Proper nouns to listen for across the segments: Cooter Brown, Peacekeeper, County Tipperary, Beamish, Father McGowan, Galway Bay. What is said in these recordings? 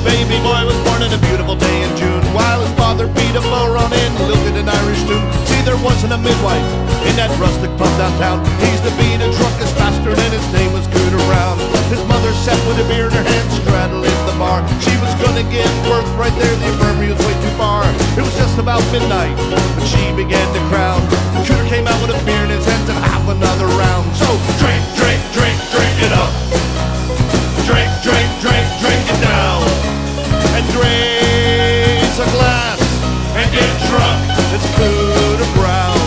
Baby boy was born on a beautiful day in June, while his father beat a blow on in lilted an Irish stew. See, there wasn't a midwife in that rustic pub downtown. He used to be in a drunkest bastard and his name was Cooter Brown. His mother sat with a beer in her hand, straddling the bar. She was gonna give birth right there, the infirmary was way too far. It was just about midnight when she began to crown. Cooter came out with a beer in his hands and half another round. So drink, drink, drink, drink it up. Drink, drink, drink, drink it down. And raise a glass and get drunk. It's Cooter Brown.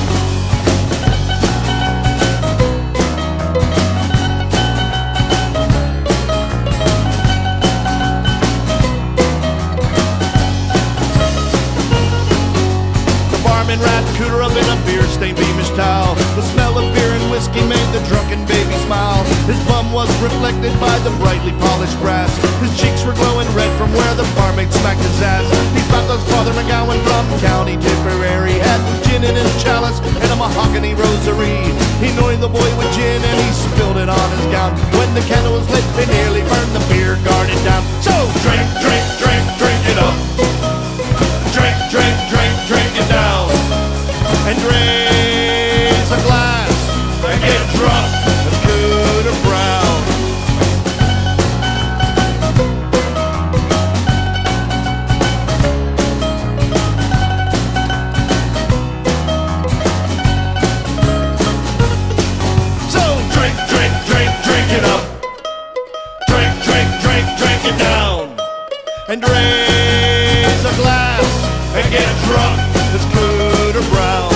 The barman wrapped Cooter up in a beer-stained Beamish towel. The smell of beer and whiskey made the drunken baby smile. His bum was reflected by the brightly polished brass. His cheeks were glowing red from where the barmaid smacked his ass. He's about those Father McGowan from County Tipperary. Had gin in his chalice and a mahogany rosary. He annoyed the boy with gin and he spilled it on his gown. When the candle was lit, they nearly burned the beer garden down. So drink, drink, drink, drink it up. Drink, drink, drink, drink it down. And raise a glass and get drunk. It's Cooter Brown. And raise a glass and get drunk. It's Cooter Brown.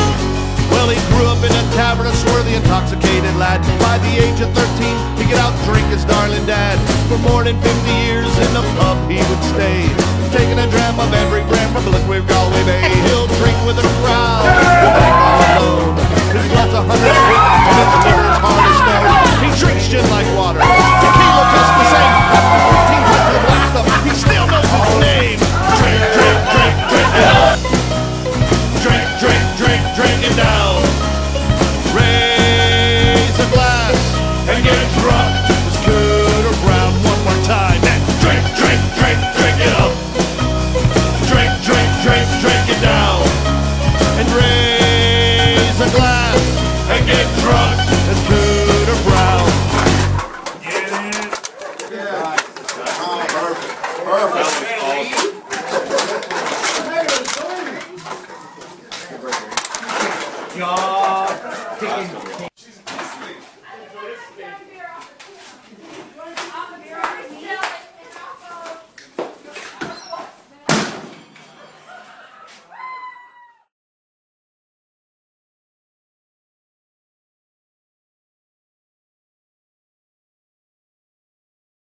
Well, he grew up in a tavern, a swarthy, intoxicated lad. By the age of 13, he could out-drink his darling dad. For more than 50 years in the pub he would stay, taking a dram of every gram from the liquid Galway Bay. He'll drink with a crowd, he'll drink all alone. His blood's 100 quid, and his liver is hard as stone. He drinks gin like water, tequila just the same. After 14 years of black stuff, he still knows his name. Drink, drink, drink, drink it up. Drink, drink, drink, drink it down. Raise a glass and get drunk. It's Cooter Brown one more time. And drink, drink, drink, drink it up. Drink, drink, drink, drink it down. And raise a glass and get drunk. It's Cooter Brown. Perfect. God.